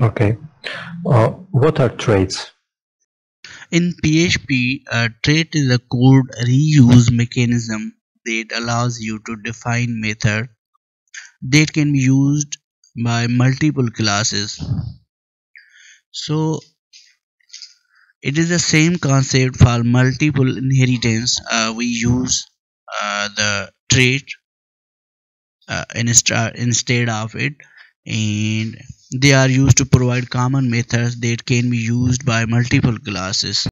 Okay. What are traits? In PHP, a trait is a code reuse mechanism that allows you to define method that can be used by multiple classes. So it is the same concept for multiple inheritance. We use the trait instead of it, and they are used to provide common methods that can be used by multiple classes.